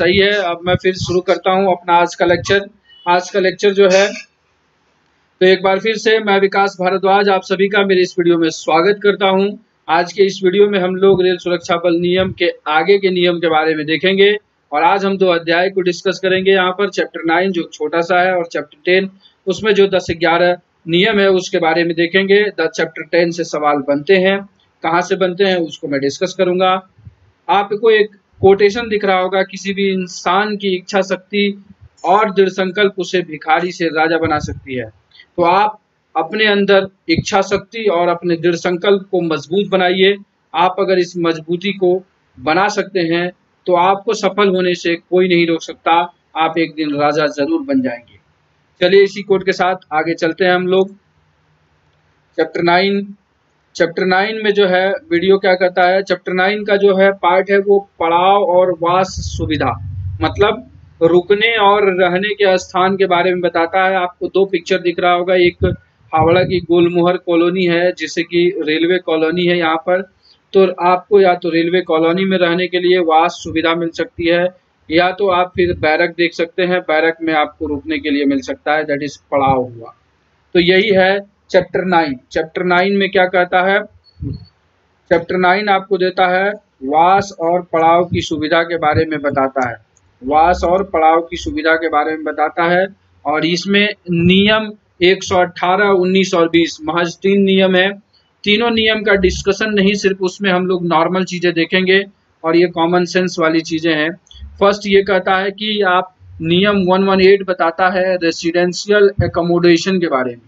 सही है, अब मैं फिर शुरू करता हूं अपना आज का लेक्चर जो है। तो एक बार फिर से मैं विकास भारद्वाज आप सभी का मेरे इस वीडियो में स्वागत करता हूं। आज के इस वीडियो में हम लोग रेल सुरक्षा बल नियम के आगे के नियम के बारे में देखेंगे और आज हम 2 अध्याय को डिस्कस करेंगे। यहाँ पर चैप्टर 9 जो छोटा सा है और चैप्टर 10 उसमें जो 10 से 11 नियम है उसके बारे में देखेंगे। चैप्टर 10 से सवाल बनते हैं, कहाँ से बनते हैं उसको मैं डिस्कस करूंगा। आपको एक कोटेशन दिख रहा होगा, किसी भी इंसान की इच्छा शक्ति और दृढ़ संकल्प उसे भिखारी से राजा बना सकती है। तो आप अपने अंदर इच्छा शक्ति और अपने दृढ़ संकल्प को मजबूत बनाइए। आप अगर इस मजबूती को बना सकते हैं तो आपको सफल होने से कोई नहीं रोक सकता। आप एक दिन राजा जरूर बन जाएंगे। चलिए इसी कोट के साथ आगे चलते हैं हम लोग। चैप्टर 9 में जो है वीडियो क्या कहता है, चैप्टर 9 का जो है पार्ट है वो पड़ाव और वास सुविधा, मतलब रुकने और रहने के स्थान के बारे में बताता है। आपको 2 पिक्चर दिख रहा होगा, एक हावड़ा की गुलमोहर कॉलोनी है जिसे कि रेलवे कॉलोनी है यहाँ पर। तो आपको या तो रेलवे कॉलोनी में रहने के लिए वास सुविधा मिल सकती है, या तो आप फिर बैरक देख सकते हैं, बैरक में आपको रुकने के लिए मिल सकता है, दैट इज पड़ाव हुआ। तो यही है चैप्टर 9 में क्या कहता है। चैप्टर 9 आपको देता है वास और पड़ाव की सुविधा के बारे में बताता है, वास और पड़ाव की सुविधा के बारे में बताता है। और इसमें नियम 118, 19 और 20 महज 3 नियम है। तीनों नियम का डिस्कशन नहीं, सिर्फ उसमें हम लोग नॉर्मल चीजें देखेंगे और ये कॉमन सेंस वाली चीजें हैं। फर्स्ट ये कहता है कि आप नियम 118 बताता है रेसिडेंशियल एकोमोडेशन के बारे में,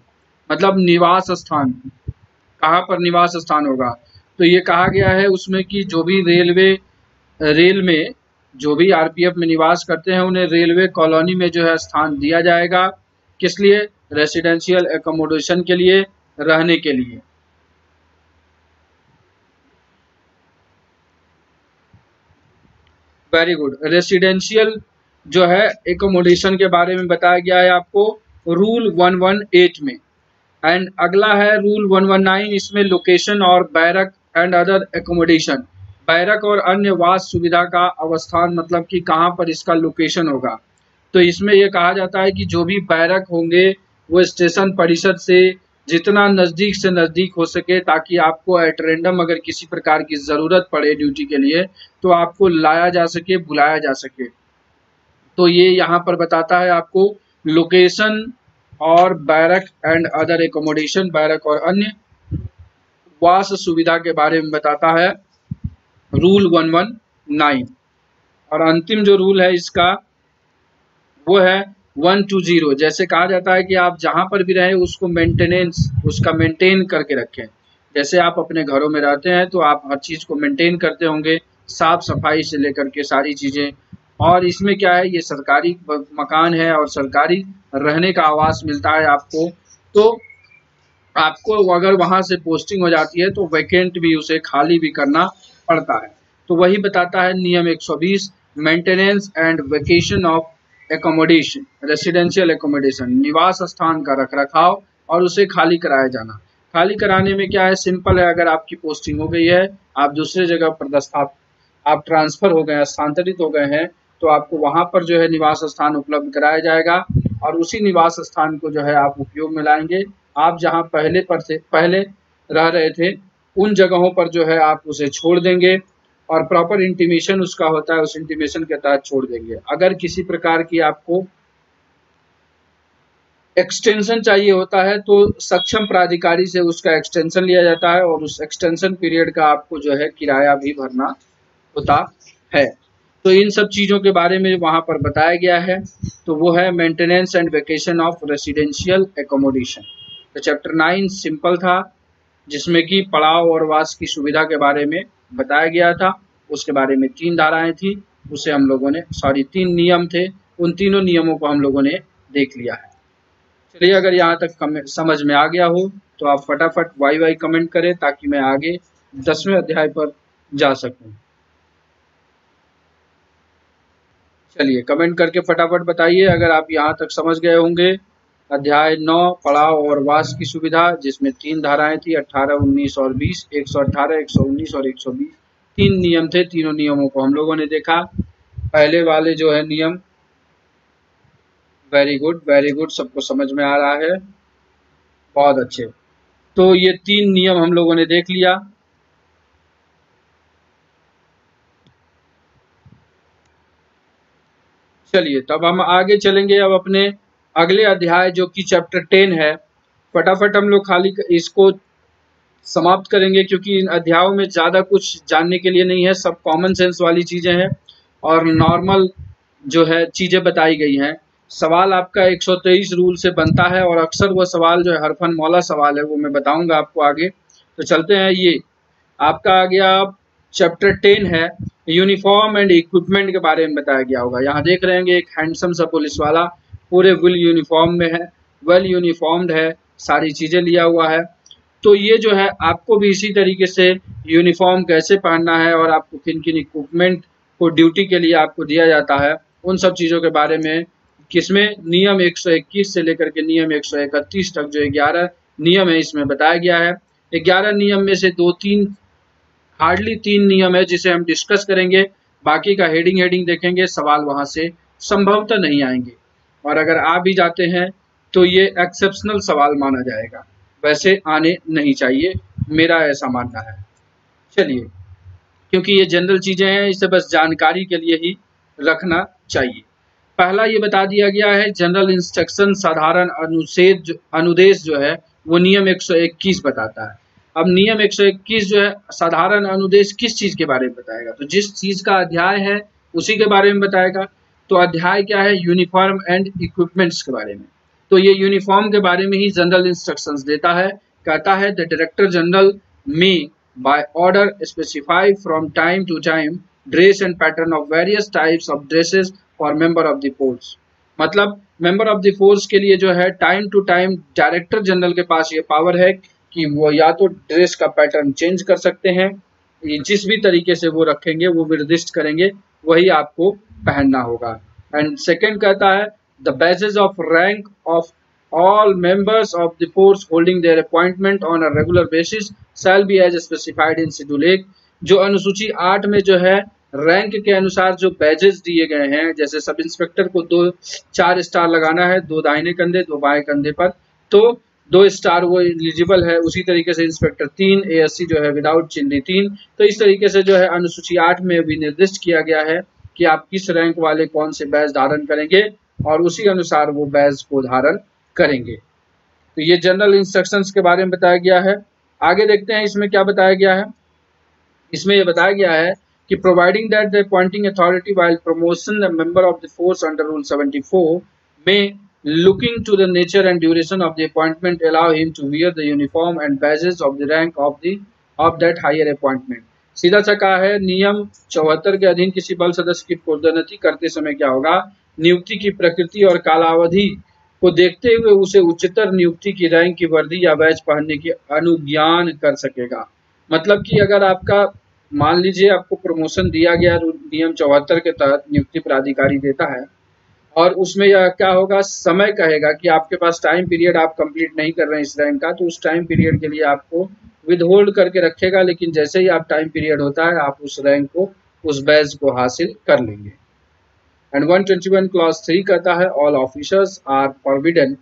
मतलब निवास स्थान, कहाँ पर निवास स्थान होगा। तो ये कहा गया है उसमें कि जो भी रेल में जो भी आरपीएफ में निवास करते हैं उन्हें रेलवे कॉलोनी में जो है स्थान दिया जाएगा। किस लिए? रेसिडेंशियल एकोमोडेशन के लिए, रहने के लिए। Very good. रेसिडेंशियल जो है एकोमोडेशन के बारे में बताया गया है आपको रूल 118 में। एंड अगला है रूल 119, इसमें लोकेशन और barrack and other accommodation, barrack और अन्य वास सुविधा का अवस्थान, मतलब कि कहाँ पर इसका लोकेशन होगा। तो इसमें यह कहा जाता है कि जो भी बैरक होंगे वो स्टेशन परिसर से जितना नज़दीक से नज़दीक हो सके, ताकि आपको एट रेंडम अगर किसी प्रकार की ज़रूरत पड़े ड्यूटी के लिए तो आपको लाया जा सके, बुलाया जा सके। तो ये यहाँ पर बताता है आपको लोकेशन और barrack and other accommodation, barrack और अन्य वास सुविधा के बारे में बताता है रूल 119। और अंतिम जो रूल है इसका वो है 120। जैसे कहा जाता है कि आप जहां पर भी रहें उसको मेंटेन करके रखें। जैसे आप अपने घरों में रहते हैं तो आप हर चीज़ को मेंटेन करते होंगे, साफ सफाई से लेकर के सारी चीज़ें। और इसमें क्या है, ये सरकारी मकान है और सरकारी रहने का आवास मिलता है आपको। तो आपको अगर वहाँ से पोस्टिंग हो जाती है तो वैकेंट भी, उसे खाली भी करना पड़ता है। तो वही बताता है नियम 120 maintenance and vacation of accommodation, residential accommodation, निवास स्थान का रख रखाव और उसे खाली कराया जाना। खाली कराने में क्या है, सिंपल है, अगर आपकी पोस्टिंग हो गई है, आप दूसरे जगह पर आप ट्रांसफर हो गए हैं, स्थानांतरित हो गए हैं, तो आपको वहाँ पर जो है निवास स्थान उपलब्ध कराया जाएगा और उसी निवास स्थान को जो है आप उपयोग में लाएंगे। आप जहाँ पहले रह रहे थे उन जगहों पर जो है आप उसे छोड़ देंगे और प्रॉपर इंटीमेशन उसका होता है, उस इंटीमेशन के तहत छोड़ देंगे। अगर किसी प्रकार की आपको एक्सटेंशन चाहिए होता है तो सक्षम प्राधिकारी से उसका एक्सटेंशन लिया जाता है और उस एक्सटेंशन पीरियड का आपको जो है किराया भी भरना होता है। तो इन सब चीज़ों के बारे में वहाँ पर बताया गया है। तो वो है maintenance and vacation of residential accommodation. तो चैप्टर 9 सिंपल था, जिसमें कि पड़ाव और वास की सुविधा के बारे में बताया गया था। उसके बारे में 3 धाराएं थी, उसे हम लोगों ने 3 नियम थे, उन तीनों नियमों को हम लोगों ने देख लिया है। चलिए अगर यहाँ तक समझ में आ गया हो तो आप फटाफट वाई कमेंट करें ताकि मैं आगे 10वें अध्याय पर जा सकूँ। चलिए कमेंट करके फटाफट बताइए अगर आप यहाँ तक समझ गए होंगे। अध्याय 9 पड़ाव और वास की सुविधा, जिसमें 3 धाराएं थी, 18, 19 और 20, 118, 119 और 120, 3 नियम थे, तीनों नियमों को हम लोगों ने देखा। पहले वाले जो है नियम। वेरी गुड सबको समझ में आ रहा है, बहुत अच्छे। तो ये तीन नियम हम लोगों ने देख लिया। चलिए तब हम आगे चलेंगे अब अपने अगले अध्याय जो कि चैप्टर 10 है। फटाफट हम लोग खाली इसको समाप्त करेंगे क्योंकि इन अध्यायों में ज़्यादा कुछ जानने के लिए नहीं है, सब कॉमन सेंस वाली चीज़ें हैं और नॉर्मल जो है चीज़ें बताई गई हैं। सवाल आपका 123 रूल से बनता है और अक्सर वह सवाल जो है हरफन मौला सवाल है, वो मैं बताऊंगा आपको आगे। तो चलते हैं, ये आपका आ गया चैप्टर 10 है, यूनिफॉर्म एंड इक्विपमेंट के बारे में बताया गया होगा। यहाँ देख रहे हैं एक हैंडसम सा पुलिस वाला पूरे वेल यूनिफॉर्म में है, वेल यूनिफॉर्म्ड है, सारी चीज़ें लिया हुआ है। तो ये जो है आपको भी इसी तरीके से यूनिफॉर्म कैसे पहनना है और आपको किन किन इक्विपमेंट को ड्यूटी के लिए आपको दिया जाता है, उन सब चीज़ों के बारे में किसमें नियम 121 से लेकर के नियम 131 तक जो 11 नियम है इसमें बताया गया है। 11 नियम में से हार्डली तीन नियम है जिसे हम डिस्कस करेंगे, बाकी का हेडिंग देखेंगे, सवाल वहाँ से संभवतः नहीं आएंगे और अगर आ भी जाते हैं तो ये एक्सेप्शनल सवाल माना जाएगा, वैसे आने नहीं चाहिए, मेरा ऐसा मानना है। चलिए, क्योंकि ये जनरल चीज़ें हैं, इसे बस जानकारी के लिए ही रखना चाहिए। पहला ये बता दिया गया है जनरल इंस्ट्रक्शन, साधारण अनुदेश जो है वो नियम 121 बताता है। अब नियम 121 जो है साधारण अनुदेश किस चीज़ के बारे में बताएगा, तो जिस चीज़ का अध्याय है उसी के बारे में बताएगा। तो अध्याय क्या है, यूनिफॉर्म एंड इक्विपमेंट्स के बारे में। तो ये यूनिफॉर्म के बारे में ही जनरल इंस्ट्रक्शंस देता है, कहता है the director general may by order specify from time to time dress and pattern of various types of dresses for member of the force. मतलब मेंबर ऑफ द फोर्स के लिए जो है time to time director general के पास ये power है कि वो या तो ड्रेस का पैटर्न चेंज कर सकते हैं, जिस भी तरीके से वो रखेंगे वो निर्दिष्ट करेंगे, वही आपको पहनना होगा। एंड सेकेंड कहता है The badges of rank of all members of the force holding their appointment on a regular basis shall be as specified in Schedule 8। जो अनुसूची 8 में जो है रैंक के अनुसार जो बैजेस दिए गए हैं, जैसे सब इंस्पेक्टर को 2 4 स्टार लगाना है, 2 दाहिने कंधे 2 बाएं कंधे पर, तो 2 स्टार वो एलिजिबल है। उसी तरीके से इंस्पेक्टर 3, ASC जो है विदाउट चिन्ह 3। तो इस तरीके से जो है अनुसूची 8 में भी निर्दिष्ट किया गया है कि आप किस रैंक वाले कौन से बैज धारण करेंगे और उसी अनुसार वो बैज को धारण करेंगे। तो ये जनरल इंस्ट्रक्शंस के बारे में बताया गया है। आगे देखते हैं इसमें क्या बताया गया है। इसमें यह बताया गया है कि providing that the appointing authority while promotion the member of the force under rule 74 में looking to the nature and duration of the appointment allow him to wear the uniform and badges of the rank of that higher appointment. सीधा सा कहा है नियम 74 के अधीन किसी बल सदस्य की पदोन्नति करते समय क्या होगा, नियुक्ति की प्रकृति और कालावधि को देखते हुए उसे उच्चतर नियुक्ति की रैंक की वर्दी या बैज पहनने की अनुज्ञान कर सकेगा। मतलब कि अगर आपका मान लीजिए आपको प्रमोशन दिया गया नियम 74 के तहत नियुक्ति प्राधिकारी देता है और उसमें यह क्या होगा, समय कहेगा कि आपके पास टाइम पीरियड आप कंप्लीट नहीं कर रहे हैं इस रैंक का, तो उस टाइम पीरियड के लिए आपको विदहोल्ड करके रखेगा, लेकिन जैसे ही आप टाइम पीरियड होता है आप उस रैंक को, उस बैज को हासिल कर लेंगे। एंड 121 क्लॉज 3 कहता है all officers are forbidden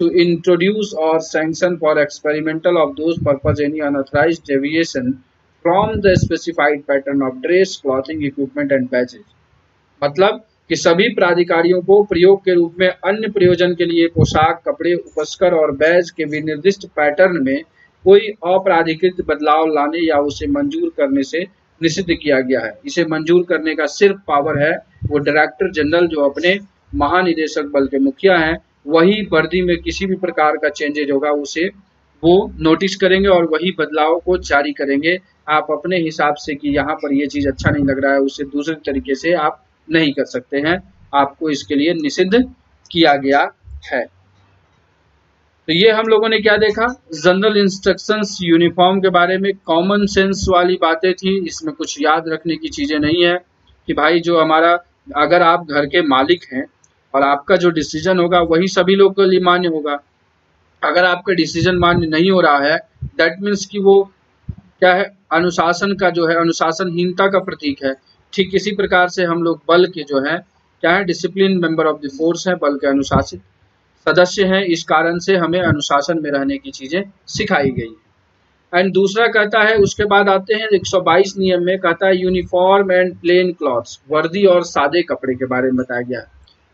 to introduce और sanction for experimental of those purpose any unauthorised deviation from the specified pattern of dress clothing equipment and badges. मतलब कि सभी प्राधिकारियों को प्रयोग के रूप में अन्य प्रयोजन के लिए पोशाक, कपड़े, उपस्कर और बैज के विनिर्दिष्ट पैटर्न में कोई अपराधिकृत बदलाव लाने या उसे मंजूर करने से निषिद्ध किया गया है। इसे मंजूर करने का सिर्फ पावर है वो डायरेक्टर जनरल जो अपने महानिदेशक बल के मुखिया हैं, वही वर्दी में किसी भी प्रकार का चेंजेज होगा उसे वो नोटिस करेंगे और वही बदलाव को जारी करेंगे। आप अपने हिसाब से कि यहाँ पर ये चीज़ अच्छा नहीं लग रहा है उसे दूसरे तरीके से आप नहीं कर सकते हैं, आपको इसके लिए निषिद्ध किया गया है। तो ये हम लोगों ने क्या देखा, जनरल इंस्ट्रक्शंस यूनिफॉर्म के बारे में कॉमन सेंस वाली बातें थी, इसमें कुछ याद रखने की चीज़ें नहीं है कि भाई जो हमारा, अगर आप घर के मालिक हैं और आपका जो डिसीजन होगा वही सभी लोग के लिए मान्य होगा। अगर आपका डिसीजन मान्य नहीं हो रहा है दैट मीन्स कि वो क्या है, अनुशासन का जो है अनुशासनहीनता का प्रतीक है। ठीक इसी प्रकार से हम लोग बल के जो है क्या है discipline member of the force है, बल के अनुशासित सदस्य हैं। इस कारण से हमें अनुशासन में रहने की चीजें सिखाई गई है। एंड दूसरा कहता है, उसके बाद आते हैं 122 नियम में, कहता है यूनिफॉर्म एंड प्लेन क्लॉथ्स, वर्दी और सादे कपड़े के बारे में बताया गया है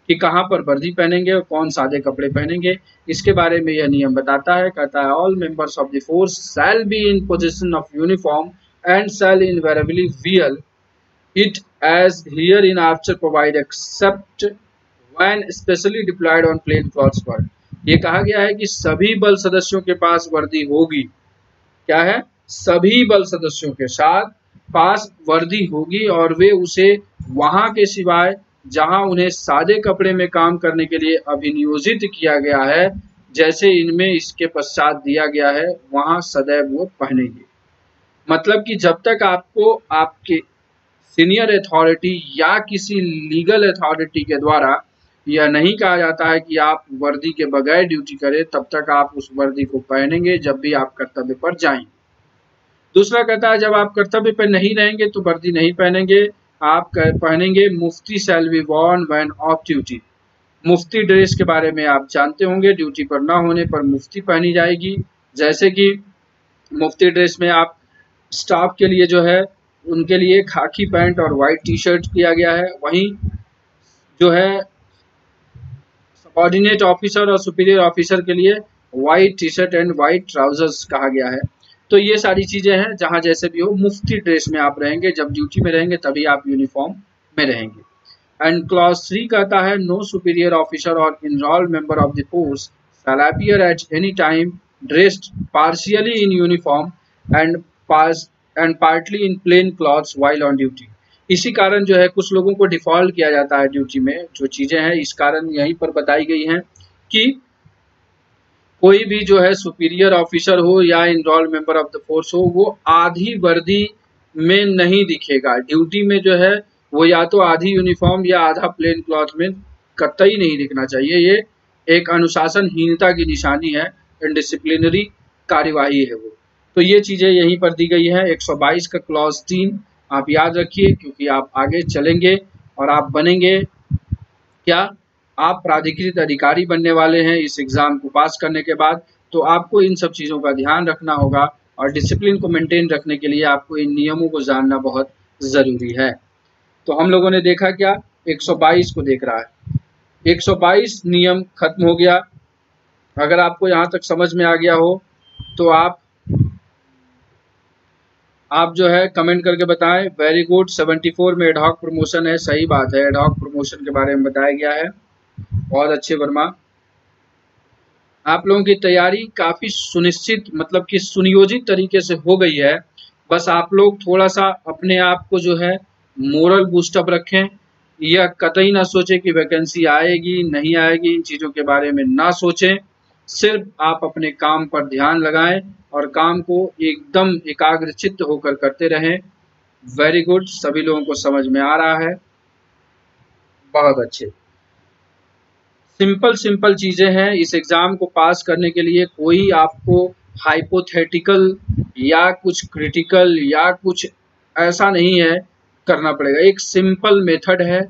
कि कहाँ पर वर्दी पहनेंगे और कौन सादे कपड़े पहनेंगे, इसके बारे में यह नियम बताता है। कहता है all members of the force shall be in position of uniform and shall invariably wear it as here in after provide except when specially deployed on plain clothes work. ये कहा गया है कि सभी बल सदस्यों के पास वर्दी होगी, क्या है सभी बल सदस्यों के साथ पास वर्दी होगी और वे उसे वहां के सिवाय जहां उन्हें सादे कपड़े में काम करने के लिए अभिनियोजित किया गया है जैसे इनमें इसके पश्चात दिया गया है वहां सदैव वो पहनेंगे। मतलब कि जब तक आपको आपके सीनियर अथॉरिटी या किसी लीगल अथॉरिटी के द्वारा यह नहीं कहा जाता है कि आप वर्दी के बगैर ड्यूटी करें, तब तक आप उस वर्दी को पहनेंगे जब भी आप कर्तव्य पर जाएंगे। दूसरा कहता है जब आप कर्तव्य पर नहीं रहेंगे तो वर्दी नहीं पहनेंगे, आप पहनेंगे मुफ्ती shall be worn when off duty. मुफ्ती ड्रेस के बारे में आप जानते होंगे, ड्यूटी पर ना होने पर मुफ्ती पहनी जाएगी। जैसे कि मुफ्ती ड्रेस में आप स्टाफ के लिए जो है उनके लिए खाकी पैंट और वाइट टी शर्ट किया गया है। वहीं जो है सबऑर्डिनेट ऑफिसर और सुपीरियर ऑफिसर के लिए white T shirt and white trousers कहा गया है। तो ये सारी चीज़ें हैं, जहाँ जैसे भी हो मुफ्ती ड्रेस में आप रहेंगे, जब ड्यूटी में रहेंगे तभी आप यूनिफॉर्म में रहेंगे। एंड क्लॉज 3 कहता है नो सुपीरियर ऑफिसर और enrol member of the force shall appear at any time dressed partially in uniform and partly in plain clothes while on duty. इसी कारण जो है कुछ लोगों को डिफॉल्ट किया जाता है ड्यूटी में, जो चीज़ें हैं इस कारण यहीं पर बताई गई हैं कि कोई भी जो है सुपीरियर ऑफिसर हो या enrol member of the force हो वो आधी वर्दी में नहीं दिखेगा ड्यूटी में, जो है वो या तो आधी यूनिफॉर्म या आधा प्लेन क्लॉथ में कतई नहीं दिखना चाहिए। ये एक अनुशासनहीनता की निशानी है, डिसिप्लिनरी कार्यवाही है वो। तो ये चीज़ें यहीं पर दी गई हैं। 122 का क्लॉज 3 आप याद रखिए, क्योंकि आप आगे चलेंगे और आप बनेंगे क्या, आप प्राधिकृत अधिकारी बनने वाले हैं इस एग्ज़ाम को पास करने के बाद। तो आपको इन सब चीज़ों का ध्यान रखना होगा और डिसिप्लिन को मेंटेन रखने के लिए आपको इन नियमों को जानना बहुत ज़रूरी है। तो हम लोगों ने देखा क्या, 122 को देख रहा है, 122 नियम खत्म हो गया। अगर आपको यहाँ तक समझ में आ गया हो तो आप जो है कमेंट करके बताएं। वेरी गुड, 74 में एडहॉक प्रमोशन है, सही बात है, एडहॉक प्रमोशन के बारे में बताया गया है। बहुत अच्छे वर्मा, आप लोगों की तैयारी काफ़ी सुनिश्चित मतलब कि सुनियोजित तरीके से हो गई है। बस आप लोग थोड़ा सा अपने आप को जो है मोरल बूस्टअप रखें, यह कतई ना सोचें कि वैकेंसी आएगी नहीं आएगी, इन चीज़ों के बारे में ना सोचें, सिर्फ आप अपने काम पर ध्यान लगाएं और काम को एकदम एकाग्रचित्त होकर करते रहें। वेरी गुड, सभी लोगों को समझ में आ रहा है, बहुत अच्छे। सिंपल चीज़ें हैं, इस एग्ज़ाम को पास करने के लिए कोई आपको हाइपोथेटिकल या कुछ क्रिटिकल या कुछ ऐसा नहीं है करना पड़ेगा। एक सिंपल मेथड है,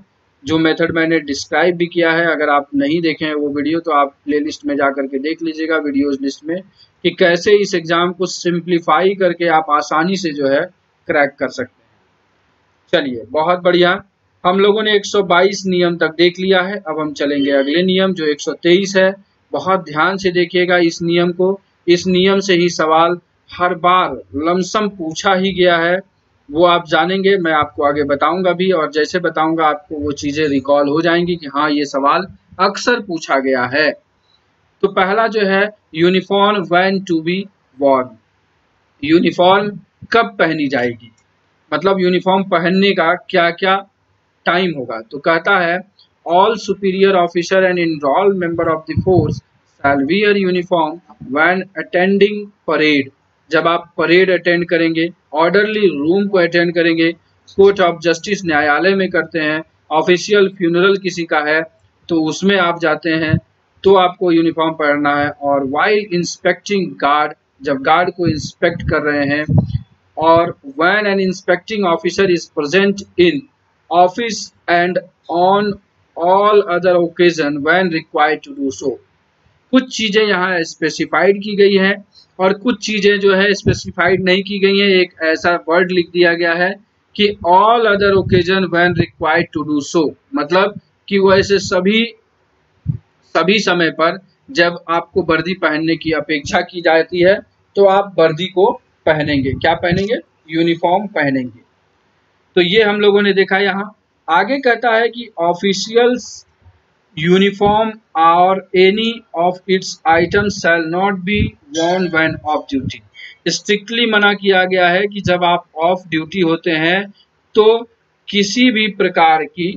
जो मेथड मैंने डिस्क्राइब भी किया है, अगर आप नहीं देखें वो वीडियो तो आप प्लेलिस्ट में जा करके देख लीजिएगा, वीडियोज़ लिस्ट में, कि कैसे इस एग्ज़ाम को सिंप्लीफाई करके आप आसानी से जो है क्रैक कर सकते हैं। चलिए, बहुत बढ़िया, हम लोगों ने 122 नियम तक देख लिया है। अब हम चलेंगे अगले नियम जो 123 है। बहुत ध्यान से देखिएगा इस नियम को, इस नियम से ही सवाल हर बार लमसम पूछा ही गया है, वो आप जानेंगे, मैं आपको आगे बताऊंगा भी, और जैसे बताऊंगा आपको वो चीज़ें रिकॉल हो जाएंगी कि हाँ ये सवाल अक्सर पूछा गया है। तो पहला जो है uniform when to be worn, uniform कब पहनी जाएगी, मतलब यूनिफॉर्म पहनने का क्या क्या टाइम होगा। तो कहता है all superior officer and enrol member of the force shall wear uniform when attending parade, जब आप परेड अटेंड करेंगे, ऑर्डरली रूम को अटेंड करेंगे, कोर्ट ऑफ जस्टिस न्यायालय में करते हैं, ऑफिशियल फ्यूनरल किसी का है तो उसमें आप जाते हैं तो आपको यूनिफॉर्म पहनना है, और वाइल इंस्पेक्टिंग गार्ड, जब गार्ड को इंस्पेक्ट कर रहे हैं, और when an inspecting officer is present in office and on all other occasion when required to do so। कुछ चीजें यहाँ स्पेसिफाइड की गई है और कुछ चीजें जो है स्पेसिफाइड नहीं की गई है। एक ऐसा वर्ड लिख दिया गया है कि all other occasion when required to do so, मतलब कि वैसे सभी समय पर जब आपको वर्दी पहनने की अपेक्षा की जाती है तो आप वर्दी को पहनेंगे। क्या पहनेंगे? यूनिफॉर्म पहनेंगे। तो ये हम लोगों ने देखा। यहाँ आगे कहता है कि ऑफिशियल्स यूनिफॉर्म और any of its item shall not be worn when off duty. Strictly मना किया गया है कि जब आप ऑफ ड्यूटी होते हैं तो किसी भी प्रकार की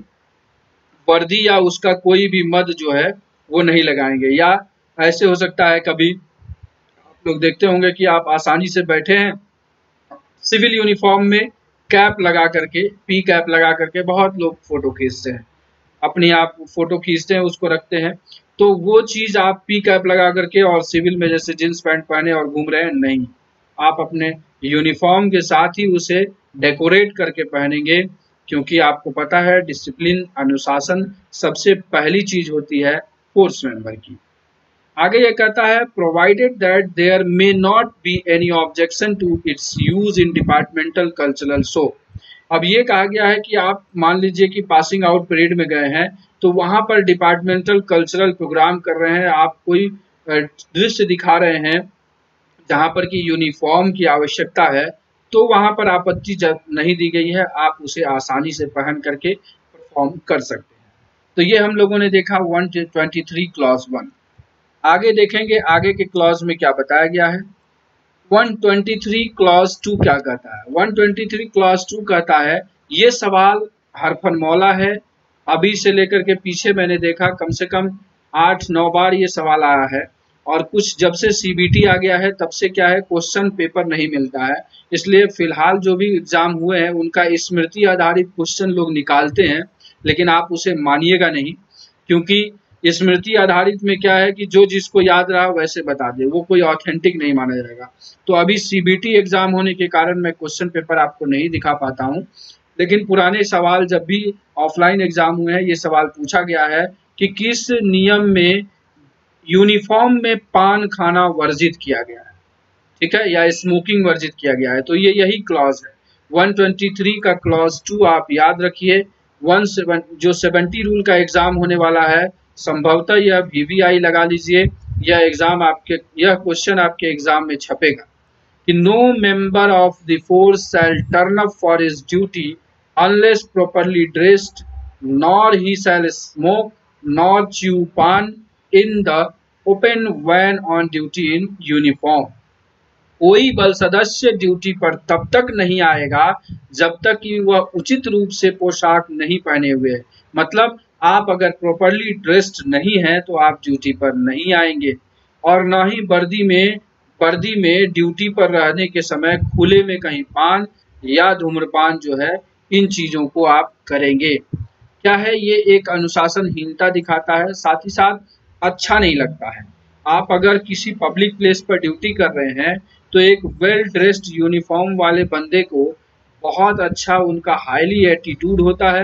वर्दी या उसका कोई भी मद जो है वो नहीं लगाएंगे। या ऐसे हो सकता है, कभी आप लोग देखते होंगे कि आप आसानी से बैठे हैं सिविल यूनिफॉर्म में, कैप लगा करके, पी कैप लगा करके बहुत लोग फोटो खींचते हैं, अपनी आप फोटो खींचते हैं उसको रखते हैं। तो वो चीज़ आप पी कैप लगा करके और सिविल में जैसे जींस पैंट पहने और घूम रहे हैं, नहीं, आप अपने यूनिफॉर्म के साथ ही उसे डेकोरेट करके पहनेंगे, क्योंकि आपको पता है डिसिप्लिन, अनुशासन सबसे पहली चीज़ होती है फोर्स मेंबर की। आगे ये कहता है provided that there may not be any objection to its use in departmental cultural show. अब ये कहा गया है कि आप मान लीजिए कि पासिंग आउट पीरियड में गए हैं तो वहाँ पर डिपार्टमेंटल कल्चरल प्रोग्राम कर रहे हैं, आप कोई दृश्य दिखा रहे हैं जहाँ पर कि यूनिफॉर्म की आवश्यकता है, तो वहाँ पर आपत्ति नहीं दी गई है, आप उसे आसानी से पहन करके परफॉर्म कर सकते हैं। तो ये हम लोगों ने देखा 123 क्लॉज 1। आगे देखेंगे आगे के क्लॉज में क्या बताया गया है। 123 क्लॉज 2 क्या कहता है? 123 क्लॉज 2 कहता है ये सवाल हरफन मौला है। अभी से लेकर के पीछे मैंने देखा कम से कम 8-9 बार ये सवाल आया है, और कुछ जब से CBT आ गया है तब से क्या है क्वेश्चन पेपर नहीं मिलता है, इसलिए फिलहाल जो भी एग्जाम हुए हैं उनका स्मृति आधारित क्वेश्चन लोग निकालते हैं, लेकिन आप उसे मानिएगा नहीं, क्योंकि स्मृति आधारित में क्या है कि जो जिसको याद रहा वैसे बता दे, वो कोई ऑथेंटिक नहीं माना जाएगा। तो अभी CBT एग्जाम होने के कारण मैं क्वेश्चन पेपर आपको नहीं दिखा पाता हूँ, लेकिन पुराने सवाल जब भी ऑफलाइन एग्जाम हुए हैं ये सवाल पूछा गया है कि किस नियम में यूनिफॉर्म में पान खाना वर्जित किया गया है, ठीक है, या स्मोकिंग वर्जित किया गया है। तो ये यही क्लॉज है 123 का क्लॉज 2 आप याद रखिए। जो 70 रूल का एग्जाम होने वाला है, संभवतः यह VVI लगा लीजिए, यह एग्जाम आपके, यह क्वेश्चन आपके एग्जाम में छपेगा कि no member of the force shall turn up for his duty unless properly dressed, nor he shall smoke nor chew paan in the open when on duty in uniform. कोई बल सदस्य duty पर तब तक नहीं आएगा जब तक कि वह उचित रूप से पोशाक नहीं पहने हुए, मतलब आप अगर प्रॉपरली ड्रेस्ड नहीं हैं तो आप ड्यूटी पर नहीं आएंगे, और ना ही वर्दी में ड्यूटी पर रहने के समय खुले में कहीं पान या धूम्रपान जो है इन चीज़ों को आप करेंगे। क्या है ये एक अनुशासनहीनता दिखाता है, साथ ही साथ अच्छा नहीं लगता है। आप अगर किसी पब्लिक प्लेस पर ड्यूटी कर रहे हैं तो एक वेल ड्रेस्ड यूनिफॉर्म वाले बंदे को बहुत अच्छा, उनका हाईली एटीट्यूड होता है,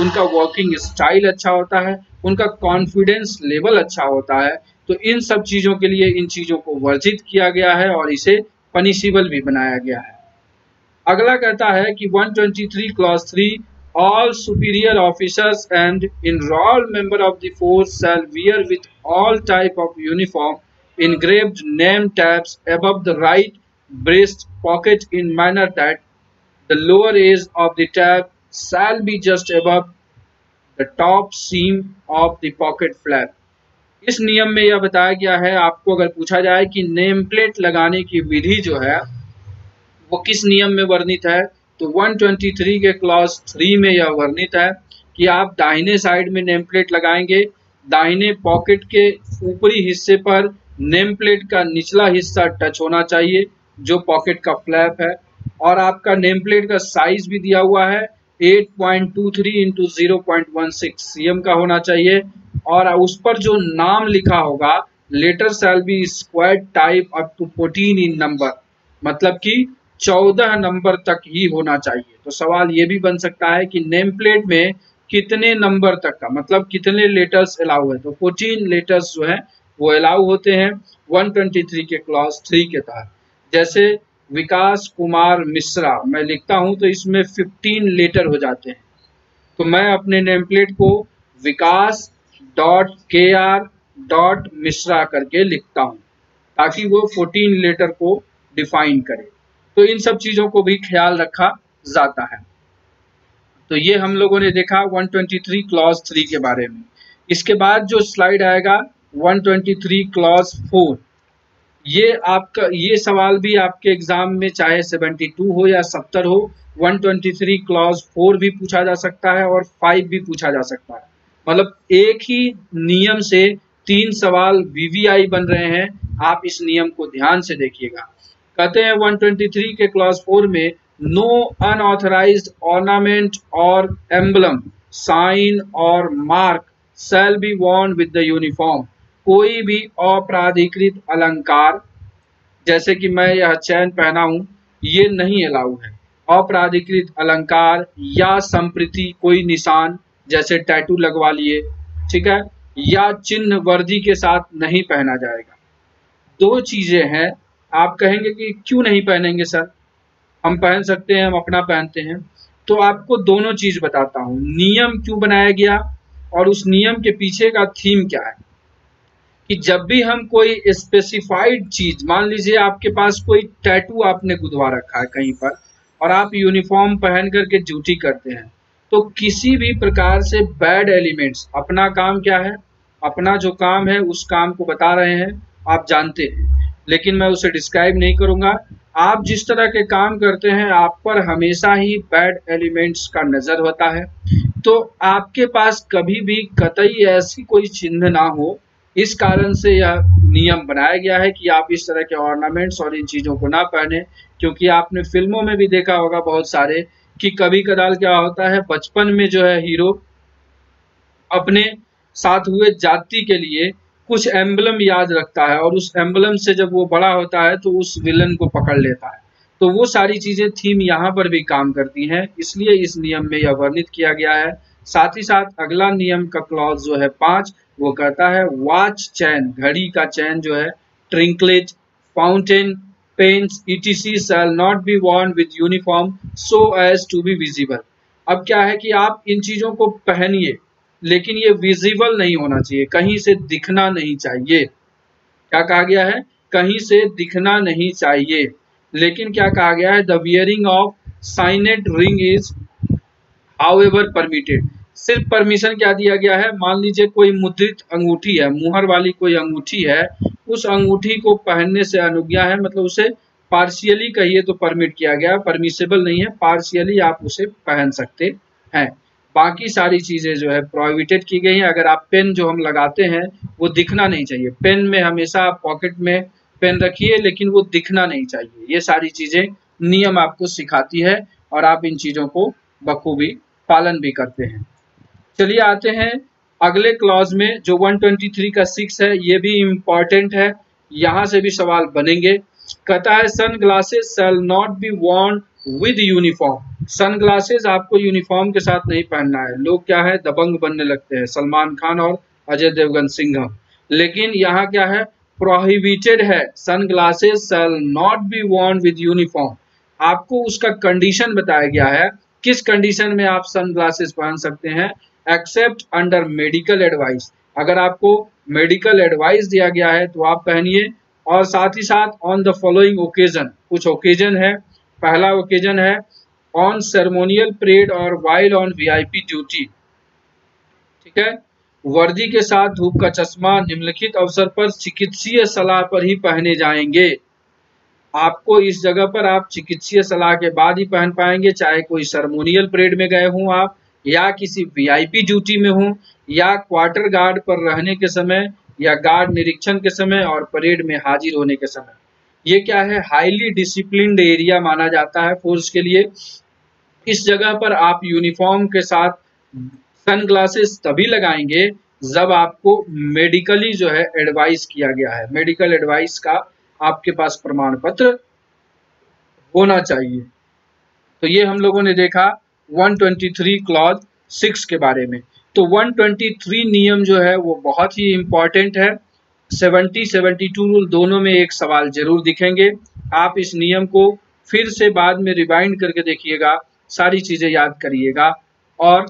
उनका वॉकिंग स्टाइल अच्छा होता है, उनका कॉन्फिडेंस लेवल अच्छा होता है। तो इन सब चीज़ों के लिए इन चीज़ों को वर्जित किया गया है और इसे पनिशिबल भी बनाया गया है। अगला कहता है कि 123 clause 3 all superior officers and enrolled member of the force shall wear with all type of uniform engraved name tabs above the right breast pocket in manner that the lower edge of the tab shall be just above the top seam of the pocket flap। इस नियम में यह बताया गया है, आपको अगर पूछा जाए कि नेम प्लेट लगाने की विधि जो है वो किस नियम में वर्णित है, तो 123 के क्लॉज 3 में यह वर्णित है कि आप दाहिने साइड में नेम प्लेट लगाएंगे, दाहिने पॉकेट के ऊपरी हिस्से पर नेम प्लेट का निचला हिस्सा टच होना चाहिए जो पॉकेट का फ्लैप है, और आपका नेम प्लेट का साइज भी दिया हुआ है 8.23 × 0.16 cm का होना चाहिए, और उस पर जो नाम लिखा होगा letter shall be square type up to 14 in number, मतलब कि 14 नंबर तक ही होना चाहिए। तो सवाल ये भी बन सकता है कि नेम प्लेट में कितने नंबर तक का, मतलब कितने लेटर्स अलाउ है। तो 14 लेटर्स जो है वो अलाउ होते हैं 123 के क्लॉज 3 के तहत। जैसे विकास कुमार मिश्रा मैं लिखता हूं तो इसमें 15 लेटर हो जाते हैं। तो मैं अपने नेम प्लेट को विकास .kr. मिश्रा करके लिखता हूं ताकि वो 14 लेटर को डिफाइन करे। तो इन सब चीजों को भी ख्याल रखा जाता है। तो ये हम लोगों ने देखा 123 क्लॉज 3 के बारे में। इसके बाद जो स्लाइड आएगा 123 क्लॉज 4, ये आपका ये सवाल भी आपके एग्जाम में चाहे 72 हो या 70 हो, 123 क्लॉज 4 भी पूछा जा सकता है और 5 भी पूछा जा सकता है। मतलब एक ही नियम से 3 सवाल वीवीआई बन रहे हैं। आप इस नियम को ध्यान से देखिएगा। कहते हैं 123 के क्लॉज 4 में नो अनऑथराइज्ड ऑर्नामेंट और एम्बलम साइन और mark shall be worn with the uniform. कोई भी अपराधिकृत अलंकार, जैसे कि मैं यह चैन पहना हूं, ये नहीं अलाउ है। अपराधिकृत अलंकार या संप्रति कोई निशान जैसे टैटू लगवा लिए, ठीक है, या चिन्ह वर्दी के साथ नहीं पहना जाएगा। 2 चीजें हैं। आप कहेंगे कि क्यों नहीं पहनेंगे सर, हम पहन सकते हैं, हम अपना पहनते हैं। तो आपको दोनों चीज बताता हूं, नियम क्यों बनाया गया और उस नियम के पीछे का थीम क्या है। कि जब भी हम कोई स्पेसिफाइड चीज, मान लीजिए आपके पास कोई टैटू आपने गुदवा रखा है कहीं पर और आप यूनिफॉर्म पहन करके ड्यूटी करते हैं, तो किसी भी प्रकार से बैड एलिमेंट्स, अपना काम क्या है, अपना जो काम है उस काम को बता रहे हैं, आप जानते हैं, लेकिन मैं उसे डिस्क्राइब नहीं करूंगा। आप जिस तरह के काम करते हैं आप पर हमेशा ही बैड एलिमेंट्स का नज़र होता है। तो आपके पास कभी भी कतई ऐसी कोई चिन्ह ना हो, इस कारण से यह नियम बनाया गया है कि आप इस तरह के ऑर्नामेंट्स और इन चीज़ों को ना पहने। क्योंकि आपने फिल्मों में भी देखा होगा बहुत सारे कि कभी कदाल क्या होता है, बचपन में जो है हीरो अपने साथ हुए जाति के लिए कुछ एम्बलम याद रखता है और उस एम्बलम से जब वो बड़ा होता है तो उस विलन को पकड़ लेता है। तो वो सारी चीजें थीम यहाँ पर भी काम करती हैं, इसलिए इस नियम में यह वर्णित किया गया है। साथ ही साथ अगला नियम का क्लॉज जो है 5, वो कहता है वॉच चैन, घड़ी का चैन जो है, trinket, fountain, Pens, etc. shall not be worn with uniform so as to be visible। अब क्या है कि आप इन चीजों को पहनिए लेकिन ये विजिबल नहीं होना चाहिए, कहीं से दिखना नहीं चाहिए। क्या कहा गया है, कहीं से दिखना नहीं चाहिए। लेकिन क्या कहा गया है, the wearing of signet ring is however permitted. सिर्फ परमिशन क्या दिया गया है, मान लीजिए कोई मुद्रित अंगूठी है, मुहर वाली कोई अंगूठी है, उस अंगूठी को पहनने से अनुज्ञा है, मतलब उसे पार्शियली कहिए तो परमिट किया गया, परमिसेबल नहीं है, पार्शियली आप उसे पहन सकते हैं। बाकी सारी चीजें जो है प्रोहिबिटेड की गई हैं। अगर आप पेन जो हम लगाते हैं वो दिखना नहीं चाहिए, पेन में हमेशा आप पॉकेट में पेन रखिए लेकिन वो दिखना नहीं चाहिए। ये सारी चीजें नियम आपको सिखाती है और आप इन चीजों को बखूबी पालन भी करते हैं। चलिए आते हैं अगले क्लॉज में जो 123 का 6 है, ये भी इम्पॉर्टेंट है, यहाँ से भी सवाल बनेंगे। कहता है sun glasses shall not be worn with uniform. Sun glasses आपको यूनिफॉर्म के साथ नहीं पहनना है। लोग क्या है, दबंग बनने लगते हैं, सलमान खान और अजय देवगन सिंह। लेकिन यहाँ क्या है, प्रोहिबिटेड है, sun glasses shall not be worn with uniform. आपको उसका कंडीशन बताया गया है, किस कंडीशन में आप सन ग्लासेज पहन सकते हैं, एक्सेप्ट अंडर मेडिकल एडवाइस। अगर आपको मेडिकल एडवाइस दिया गया है तो आप पहनिए। और साथ ही साथ ऑन द फॉलोइंग ओकेजन, कुछ ओकेजन है। पहला ओकेजन है ऑन सेरेमोनियल परेड और वाइल ऑन वीआईपी ड्यूटी, ठीक है। वर्दी के साथ धूप का चश्मा निम्नलिखित अवसर पर चिकित्सीय सलाह पर ही पहने जाएंगे। आपको इस जगह पर आप चिकित्सीय सलाह के बाद ही पहन पाएंगे, चाहे कोई सेरेमोनियल परेड में गए हों आप, या किसी वीआईपी ड्यूटी में हूं, या क्वार्टर गार्ड पर रहने के समय, या गार्ड निरीक्षण के समय और परेड में हाजिर होने के समय। ये क्या है, हाईली डिसिप्लिन्ड एरिया माना जाता है फोर्स के लिए। इस जगह पर आप यूनिफॉर्म के साथ सनग्लासेस तभी लगाएंगे जब आपको मेडिकली जो है एडवाइस किया गया है, मेडिकल एडवाइस का आपके पास प्रमाण पत्र होना चाहिए। तो ये हम लोगों ने देखा 123 क्लॉज 6 के बारे में। तो 123 नियम जो है वो बहुत ही इम्पॉर्टेंट है। 70-72 रूल दोनों में एक सवाल जरूर दिखेंगे। आप इस नियम को फिर से बाद में रिवाइंड करके देखिएगा, सारी चीज़ें याद करिएगा और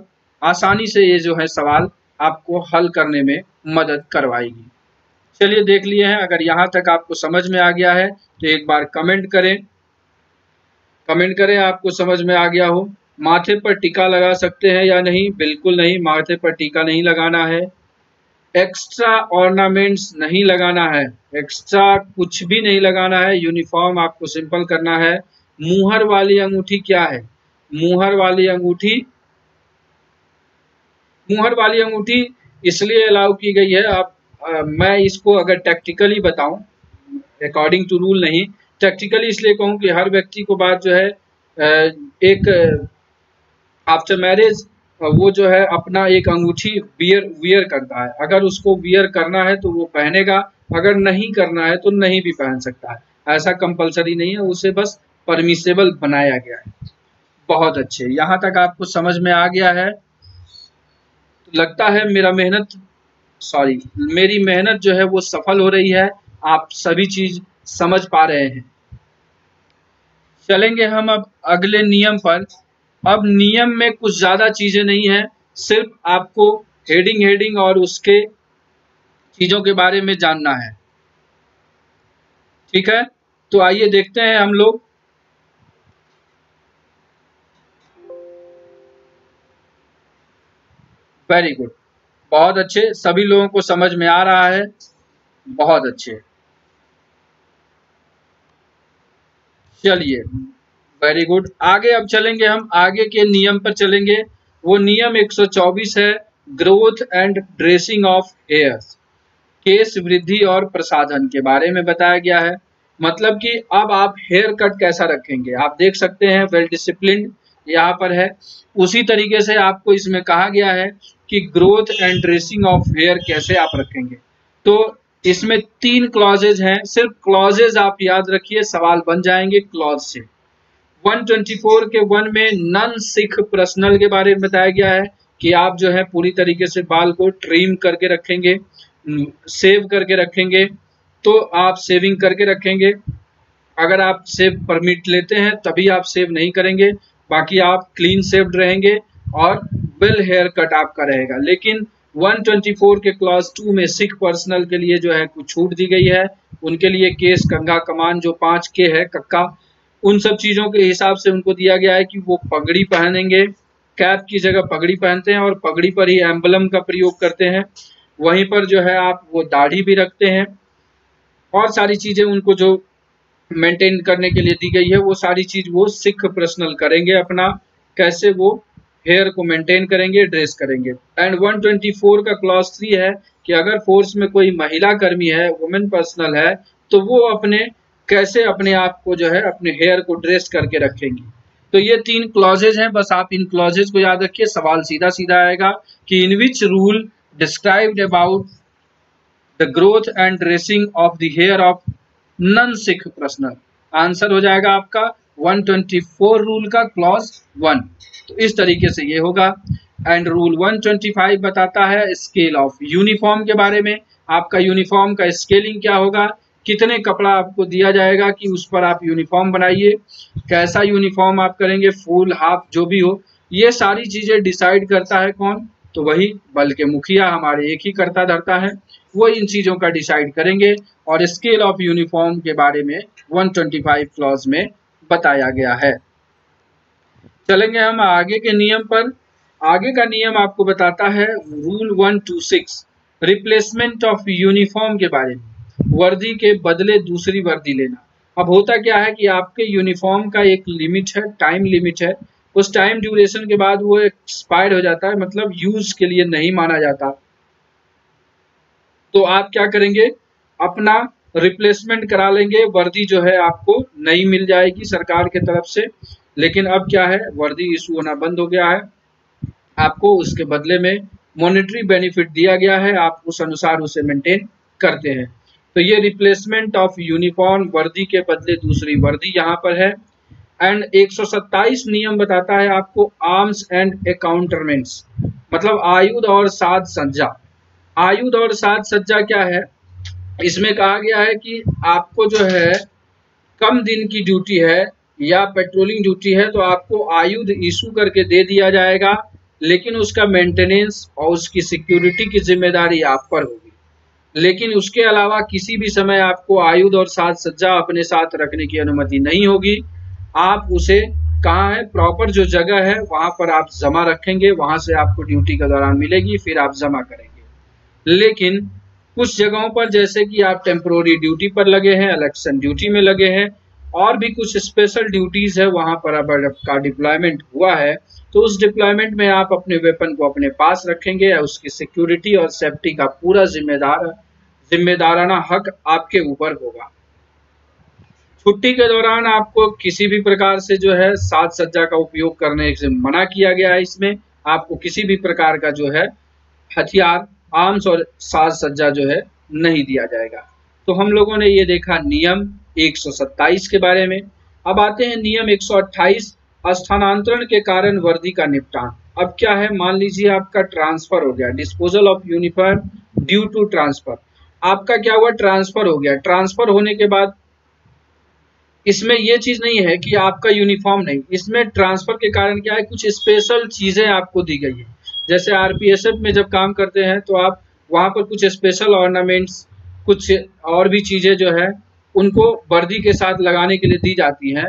आसानी से ये जो है सवाल आपको हल करने में मदद करवाएगी। चलिए देख लिए हैं, अगर यहाँ तक आपको समझ में आ गया है तो एक बार कमेंट करें आपको समझ में आ गया हो। माथे पर टीका लगा सकते हैं या नहीं? बिल्कुल नहीं, माथे पर टीका नहीं लगाना है। एक्स्ट्रा ऑर्नामेंट्स नहीं लगाना है, एक्स्ट्रा कुछ भी नहीं लगाना है। यूनिफॉर्म आपको सिंपल करना है। मुहर वाली अंगूठी क्या है? मुहर वाली अंगूठी इसलिए अलाउ की गई है, मैं इसको अगर टैक्टिकली बताऊं, अकॉर्डिंग टू रूल नहीं, टैक्टिकली इसलिए कहूं कि हर व्यक्ति को बात जो है एक आफ्टर मैरिज वो जो है अपना एक अंगूठी वियर करता है। अगर उसको वियर करना है तो वो पहनेगा, अगर नहीं करना है तो नहीं भी पहन सकता है। ऐसा कंपलसरी नहीं है, उसे बस परमिसेबल बनाया गया है। बहुत अच्छे, यहाँ तक आपको समझ में आ गया है। लगता है मेरी मेहनत जो है वो सफल हो रही है, आप सभी चीज समझ पा रहे हैं। चलेंगे हम अब अगले नियम पर। अब नियम में कुछ ज़्यादा चीज़ें नहीं हैं, सिर्फ आपको हेडिंग और उसके चीज़ों के बारे में जानना है, ठीक है? तो आइए देखते हैं हम लोग। वेरी गुड, बहुत अच्छे, सभी लोगों को समझ में आ रहा है, बहुत अच्छे। चलिए वेरी गुड, आगे अब चलेंगे, हम आगे के नियम पर चलेंगे। वो नियम 124 है, growth and dressing of hairs, केश वृद्धि और प्रसाधन के बारे में बताया गया है। मतलब कि अब आप हेयर कट कैसा रखेंगे, आप देख सकते हैं वेल डिसिप्लिन यहाँ पर है। उसी तरीके से आपको इसमें कहा गया है कि growth and dressing of hair कैसे आप रखेंगे। तो इसमें 3 क्लॉजेज हैं, सिर्फ क्लॉजेज आप याद रखिए, सवाल बन जाएंगे क्लॉज से। 124 के 1 में नॉन सिख पर्सनल के बारे में बताया गया है कि आप जो है पूरी तरीके से बाल को ट्रिम करके रखेंगे, सेव करके रखेंगे। तो आप सेविंग करके रखेंगे, अगर आप सेव परमिट लेते हैं तभी आप सेव नहीं करेंगे, बाकी आप क्लीन सेव्ड रहेंगे और वेल हेयर कट आपका रहेगा। लेकिन 124 के क्लॉज 2 में सिख पर्सनल के लिए जो है कुछ छूट दी गई है। उनके लिए केस, कंघा, कमान जो 5K है, कक्का, उन सब चीज़ों के हिसाब से उनको दिया गया है कि वो पगड़ी पहनेंगे, कैप की जगह पगड़ी पहनते हैं और पगड़ी पर ही एम्बलम का प्रयोग करते हैं। वहीं पर जो है आप वो दाढ़ी भी रखते हैं और सारी चीज़ें उनको जो मेंटेन करने के लिए दी गई है वो सारी चीज़ वो सिख पर्सनल करेंगे, अपना कैसे वो हेयर को मेंटेन करेंगे, ड्रेस करेंगे। एंड 124 का क्लॉज 3 है कि अगर फोर्स में कोई महिला कर्मी है, वुमेन पर्सनल है, तो वो कैसे अपने आप को जो है अपने हेयर को ड्रेस करके रखेंगी। तो ये 3 क्लॉजेज हैं, बस आप इन क्लॉजेज को याद रखिए। सवाल सीधा आएगा कि in which rule described about the growth and dressing of the hair of non Sikh personal, answer हो जाएगा आपका 124 रूल का क्लॉज 1। तो इस तरीके से ये होगा। एंड रूल 125 बताता है स्केल ऑफ यूनिफॉर्म के बारे में, आपका यूनिफॉर्म का स्केलिंग क्या होगा, कितने कपड़ा आपको दिया जाएगा कि उस पर आप यूनिफॉर्म बनाइए, कैसा यूनिफॉर्म आप करेंगे, फुल, हाफ, जो भी हो, ये सारी चीज़ें डिसाइड करता है कौन? तो वही बल के मुखिया, हमारे एक ही करता धरता है, वो इन चीज़ों का डिसाइड करेंगे। और स्केल ऑफ यूनिफॉर्म के बारे में 125 क्लॉज में बताया गया है। चलेंगे हम आगे के नियम पर। आगे का नियम आपको बताता है रूल 126, रिप्लेसमेंट ऑफ यूनिफॉर्म के बारे में, वर्दी के बदले दूसरी वर्दी लेना। अब होता क्या है कि आपके यूनिफॉर्म का एक लिमिट है, टाइम लिमिट है, उस टाइम ड्यूरेशन के बाद वो एक्सपायर हो जाता है, मतलब यूज के लिए नहीं माना जाता। तो आप क्या करेंगे, अपना रिप्लेसमेंट करा लेंगे, वर्दी जो है आपको नहीं मिल जाएगी सरकार के तरफ से। लेकिन अब क्या है, वर्दी इशू होना बंद हो गया है, आपको उसके बदले में मॉनेटरी बेनिफिट दिया गया है, आप उस अनुसार उसे मेंटेन करते हैं। तो ये रिप्लेसमेंट ऑफ यूनिफॉर्म, वर्दी के बदले दूसरी वर्दी यहाँ पर है। एंड 127 नियम बताता है आपको आर्म्स एंड एनकाउंटरमेंट्स, मतलब आयुध और साज सज्जा। आयुध और साज सज्जा क्या है, इसमें कहा गया है कि आपको जो है कम दिन की ड्यूटी है या पेट्रोलिंग ड्यूटी है तो आपको आयुध इशू करके दे दिया जाएगा, लेकिन उसका मेंटेनेंस और उसकी सिक्योरिटी की जिम्मेदारी आप पर होगी। लेकिन उसके अलावा किसी भी समय आपको आयुध और साज सज्जा अपने साथ रखने की अनुमति नहीं होगी। आप उसे कहाँ है, प्रॉपर जो जगह है वहाँ पर आप जमा रखेंगे, वहाँ से आपको ड्यूटी के दौरान मिलेगी, फिर आप जमा करेंगे। लेकिन कुछ जगहों पर जैसे कि आप टेम्प्रोरी ड्यूटी पर लगे हैं, इलेक्शन ड्यूटी में लगे हैं और भी कुछ स्पेशल ड्यूटीज़ है, वहाँ पर अगर आपका डिप्लॉयमेंट हुआ है तो उस डिप्लॉयमेंट में आप अपने वेपन को अपने पास रखेंगे। उसकी सिक्योरिटी और सेफ्टी का पूरा जिम्मेदाराना हक आपके ऊपर होगा। छुट्टी के दौरान आपको किसी भी प्रकार से जो है साज सज्जा का उपयोग करने से मना किया गया है। इसमें आपको किसी भी प्रकार का जो है हथियार, आर्म्स और साज सज्जा जो है नहीं दिया जाएगा। तो हम लोगों ने ये देखा नियम 127 के बारे में। अब आते हैं नियम 128, स्थानांतरण के कारण वर्दी का निपटान। अब क्या है, मान लीजिए आपका ट्रांसफर हो गया, disposal of uniform due to transfer. आपका क्या हुआ, ट्रांसफर हो गया। ट्रांसफर होने के बाद इसमें यह चीज नहीं है कि आपका यूनिफॉर्म नहीं, इसमें ट्रांसफर के कारण क्या है, कुछ स्पेशल चीजें आपको दी गई है। जैसे आरपीएसएफ में जब काम करते हैं तो आप वहां पर कुछ स्पेशल ऑर्नामेंट्स, कुछ और भी चीजें जो है उनको वर्दी के साथ लगाने के लिए दी जाती हैं।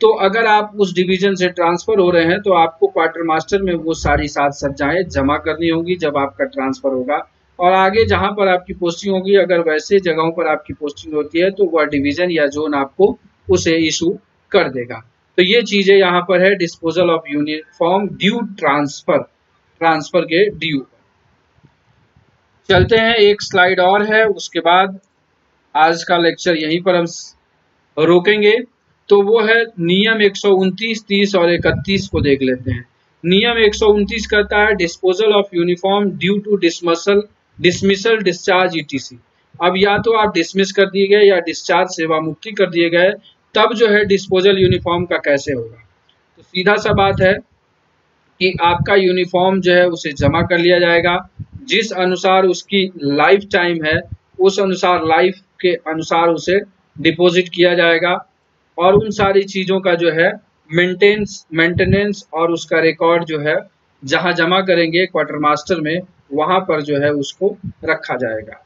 तो अगर आप उस डिवीजन से ट्रांसफर हो रहे हैं तो आपको क्वार्टर मास्टर में वो सारी साज सज्जाएं जमा करनी होगी जब आपका ट्रांसफर होगा, और आगे जहां पर आपकी पोस्टिंग होगी, अगर वैसे जगहों पर आपकी पोस्टिंग होती है तो वह डिवीजन या जोन आपको उसे इशू कर देगा। तो ये चीजें यहाँ पर है, disposal of uniform due transfer, transfer के ड्यू। चलते हैं, एक स्लाइड और है, उसके बाद आज का लेक्चर यहीं पर हम रोकेंगे। तो वो है नियम 129, 30 और 31 को देख लेते हैं। नियम 129 कहता है disposal of uniform due to dismissal discharge ETC. अब या तो आप डिसमिस कर दिए गए या डिस्चार्ज सेवा मुक्ति कर दिए गए, तब जो है डिस्पोजल यूनिफॉर्म का कैसे होगा। तो सीधा सा बात है कि आपका यूनिफॉर्म जो है उसे जमा कर लिया जाएगा, जिस अनुसार उसकी लाइफ टाइम है उस अनुसार, लाइफ के अनुसार उसे डिपॉजिट किया जाएगा, और उन सारी चीज़ों का जो है मेंटेनेंस और उसका रिकॉर्ड जो है जहां जमा करेंगे क्वार्टर मास्टर में वहां पर जो है उसको रखा जाएगा।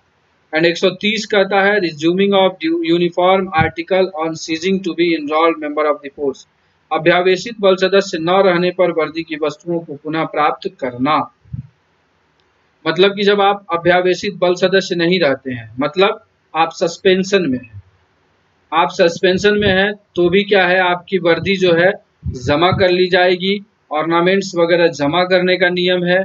एंड 130 कहता है resuming of uniform article on ceasing to be enrolled member of the force. अभ्यावेशित बल सदस्य न रहने पर वर्दी की वस्तुओं को पुनः प्राप्त करना, मतलब कि जब आप अभ्यावेशित बल सदस्य नहीं रहते हैं, मतलब आप सस्पेंशन में हैं, आप सस्पेंशन में हैं तो भी क्या है आपकी वर्दी जो है जमा कर ली जाएगी। ऑर्नामेंट्स वगैरह जमा करने का नियम है,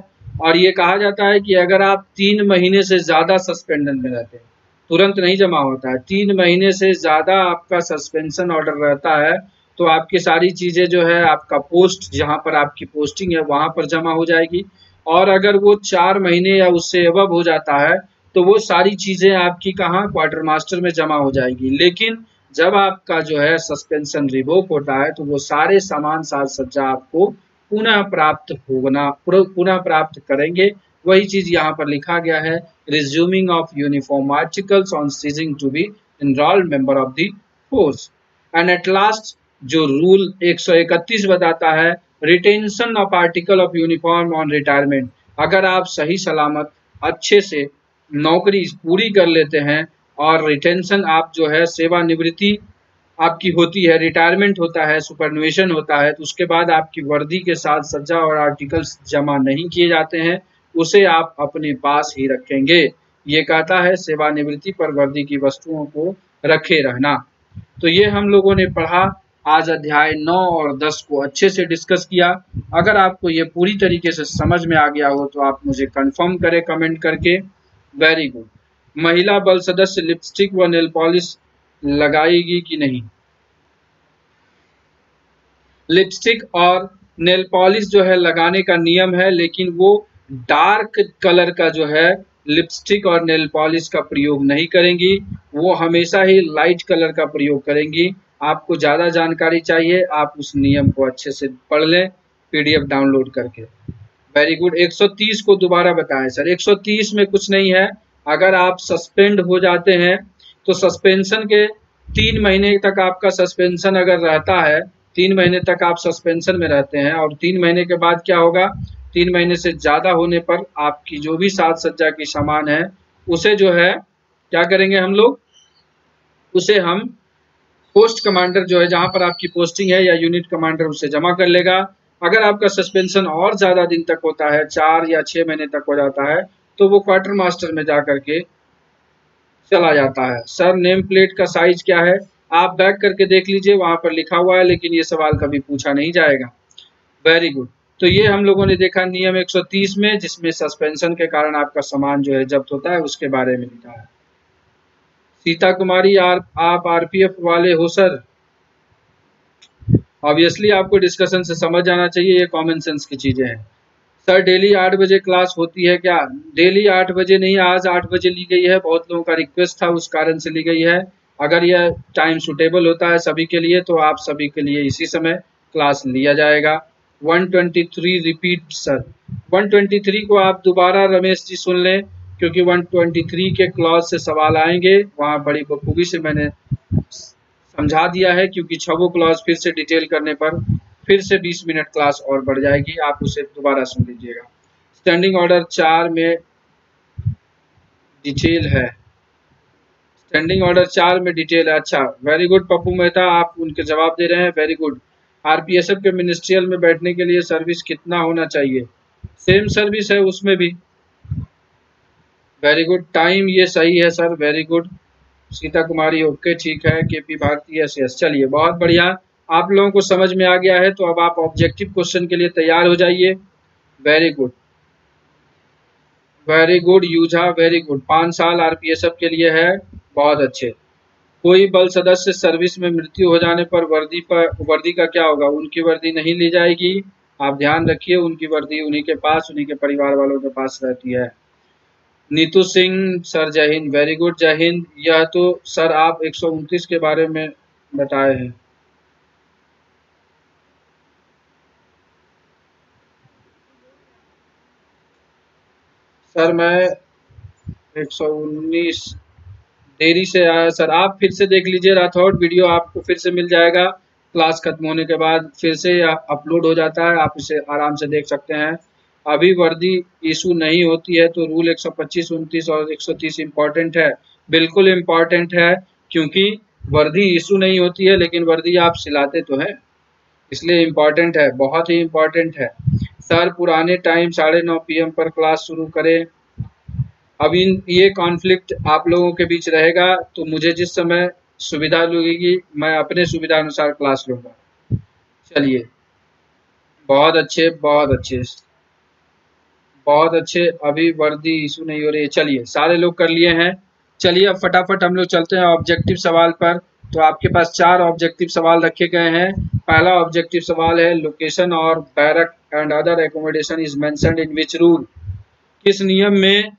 और ये कहा जाता है कि अगर आप 3 महीने से ज़्यादा सस्पेंशन में रहते हैं, तुरंत नहीं जमा होता है, 3 महीने से ज़्यादा आपका सस्पेंशन ऑर्डर रहता है तो आपकी सारी चीज़ें जो है, आपका पोस्ट जहाँ पर आपकी पोस्टिंग है वहाँ पर जमा हो जाएगी। और अगर वो 4 महीने या उससे अबव हो जाता है तो वो सारी चीज़ें आपकी कहाँ, क्वार्टर मास्टर में जमा हो जाएगी। लेकिन जब आपका जो है सस्पेंशन रिवोक होता है तो वो सारे सामान, साज सज्जा आपको पुनः प्राप्त करेंगे। वही चीज़ यहाँ पर लिखा गया है, resuming of uniform articles on ceasing to be enrolled member of the force. And at last जो रूल 131 बताता है, retention of article of uniform on retirement. अगर आप सही सलामत अच्छे से नौकरी पूरी कर लेते हैं और रिटेंशन, आप जो है सेवानिवृत्ति आपकी होती है, रिटायरमेंट होता है, सुपरन्यूएशन होता है, तो उसके बाद आपकी वर्दी के साथ सज्जा और आर्टिकल्स जमा नहीं किए जाते हैं, उसे आप अपने पास ही रखेंगे। ये कहता है सेवानिवृत्ति पर वर्दी की वस्तुओं को रखे रहना। तो ये हम लोगों ने पढ़ा, आज अध्याय 9 और 10 को अच्छे से डिस्कस किया। अगर आपको ये पूरी तरीके से समझ में आ गया हो तो आप मुझे कंफर्म करें कमेंट करके। Very good. महिला बल सदस्य लिपस्टिक व नेल पॉलिश लगाएगी कि नहीं। लिपस्टिक और नेल पॉलिश जो है लगाने का नियम है, लेकिन वो डार्क कलर का जो है लिपस्टिक और नेल पॉलिश का प्रयोग नहीं करेंगी, वो हमेशा ही लाइट कलर का प्रयोग करेंगी। आपको ज़्यादा जानकारी चाहिए, आप उस नियम को अच्छे से पढ़ लें पीडीएफ डाउनलोड करके। Very good. 130 को दोबारा बताएं सर। 130 में कुछ नहीं है। अगर आप सस्पेंड हो जाते हैं तो सस्पेंशन के 3 महीने तक आपका सस्पेंशन अगर रहता है, 3 महीने तक आप सस्पेंशन में रहते हैं और 3 महीने के बाद क्या होगा, 3 महीने से ज़्यादा होने पर आपकी जो भी साज सज्जा की सामान है उसे जो है क्या करेंगे हम लोग, उसे हम पोस्ट कमांडर जो है जहां पर आपकी पोस्टिंग है या यूनिट कमांडर उसे जमा कर लेगा। अगर आपका सस्पेंशन और ज़्यादा दिन तक होता है, 4 या 6 महीने तक हो जाता है, तो वो क्वार्टर मास्टर में जा करके चला जाता है। सर नेम प्लेट का साइज क्या है, आप बैक करके देख लीजिए, वहां पर लिखा हुआ है, लेकिन ये सवाल कभी पूछा नहीं जाएगा। Very good. तो ये हम लोगों ने देखा नियम 130 में, जिसमें सस्पेंशन के कारण आपका सामान जो है जब्त होता है उसके बारे में लिखा है। सीता कुमारी आप आरपीएफ वाले हो सर? ऑब्वियसली आपको डिस्कशन से समझ जाना चाहिए, ये कॉमन सेंस की चीजें हैं। सर डेली 8 बजे क्लास होती है क्या? डेली 8 बजे नहीं, आज 8 बजे ली गई है। बहुत लोगों का रिक्वेस्ट था, उस कारण से ली गई है। अगर यह टाइम सुटेबल होता है सभी के लिए तो आप सभी के लिए इसी समय क्लास लिया जाएगा। 123 रिपीट सर। 123 को आप दोबारा रमेश जी सुन लें, क्योंकि 123 के क्लॉज से सवाल आएंगे, वहाँ बड़ी बखूबी से मैंने समझा दिया है, क्योंकि 6वां क्लॉज फिर से डिटेल करने पर फिर से 20 मिनट क्लास और बढ़ जाएगी, आप उसे दोबारा सुन लीजिएगा। स्टैंडिंग ऑर्डर 4 में डिटेल है, स्टैंडिंग ऑर्डर 4 में डिटेल है। अच्छा वेरी गुड पप्पू मेहता, आप उनके जवाब दे रहे हैं, वेरी गुड। आरपीएसएफ के मिनिस्ट्रियल में बैठने के लिए सर्विस कितना होना चाहिए? सेम सर्विस है उसमें भी। Very good. टाइम ये सही है sir, very good. Sita Kumari okay ठीक है। KP Bharti yes yes. चलिए बहुत बढ़िया, आप लोगों को समझ में आ गया है, तो अब आप ऑब्जेक्टिव क्वेश्चन के लिए तैयार हो जाइए। वेरी गुड, वेरी गुड यूझा, वेरी गुड। 5 साल आरपीएसएफ के लिए है, बहुत अच्छे। कोई बल सदस्य सर्विस में मृत्यु हो जाने पर वर्दी का क्या होगा? उनकी वर्दी नहीं ली जाएगी, आप ध्यान रखिए, उनकी वर्दी उन्हीं के पास, उन्हीं के परिवार वालों के पास रहती है। नीतू सिंह सर जय हिंद, वेरी गुड जय हिंद। यह तो सर आप 129 के बारे में बताए हैं। सर मैं 119 देरी से आया सर, आप फिर से देख लीजिए, राठौड़ वीडियो आपको फिर से मिल जाएगा क्लास खत्म होने के बाद, फिर से अपलोड हो जाता है, आप इसे आराम से देख सकते हैं। अभी वर्दी इशू नहीं होती है तो रूल 125, 29 और 130 इम्पॉर्टेंट है, बिल्कुल इम्पॉर्टेंट है, क्योंकि वर्दी इशू नहीं होती है लेकिन वर्दी आप सिलाते तो हैं, इसलिए इम्पॉर्टेंट है, बहुत ही इम्पॉर्टेंट है। सर पुराने टाइम 9:30 PM पर क्लास शुरू करें। अब ये कॉन्फ्लिक्ट आप लोगों के बीच रहेगा, तो मुझे जिस समय सुविधा लगेगी मैं अपने सुविधा अनुसार क्लास लूँगा। चलिए बहुत अच्छे, बहुत अच्छे, बहुत अच्छे। अभी वर्दी इशू नहीं हो रही है, चलिए सारे लोग कर लिए हैं। चलिए अब फटाफट हम लोग चलते हैं ऑब्जेक्टिव सवाल पर। तो आपके पास 4 ऑब्जेक्टिव सवाल रखे गए हैं। पहला ऑब्जेक्टिव सवाल है, लोकेशन और barrack and other accommodation is mentioned in which rule? किस नियम में